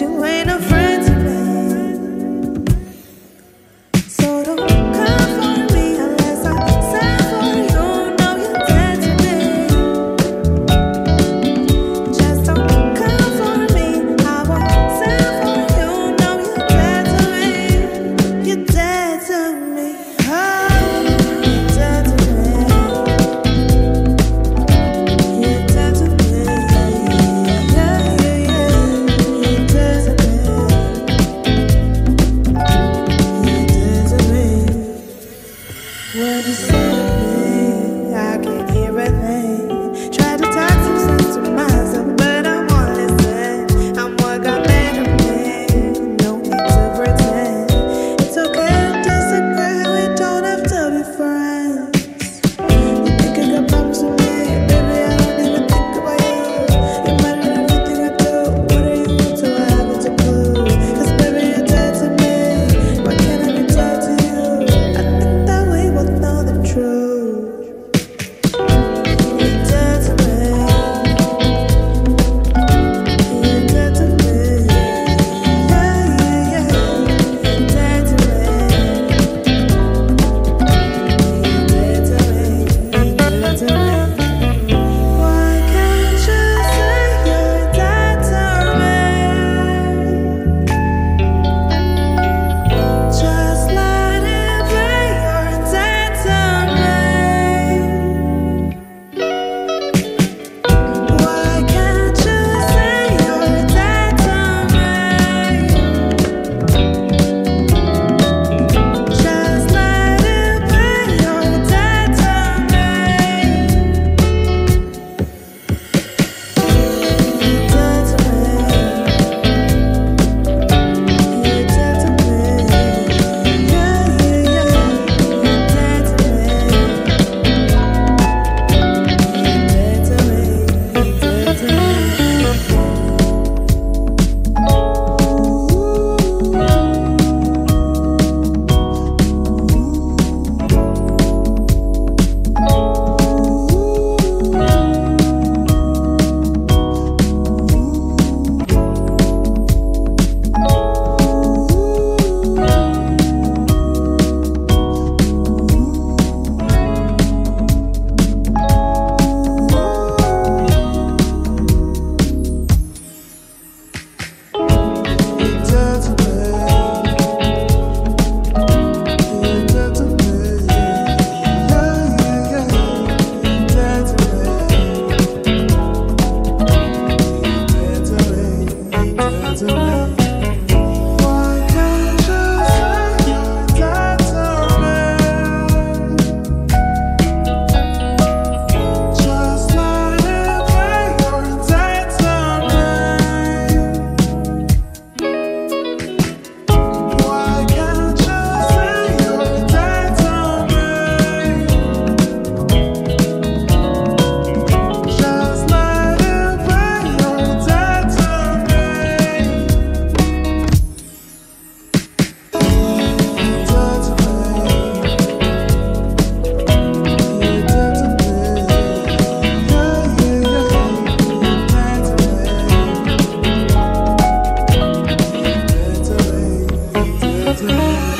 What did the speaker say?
You ain't a friend to me, so don't come for me unless I sign for you. Know you're dead to me. Just don't come for me. I won't sign for you. Know you're dead to me. You're dead to me. Oh, you're dead to me. You're dead to me. Yeah, yeah, yeah. You're dead. When you say me, I can't hear a thing. Try to talk some sense to myself, but I won't listen. I'm what God made of me. No need to pretend. It's okay to disagree. We don't have to be friends. You think I got problems with me, baby? I don't even think about you. You matter everything I do. What are you into? I haven't a clue. 'Cause baby, you're dead to me. Why can't I be dead to you? I think that we both know the truth.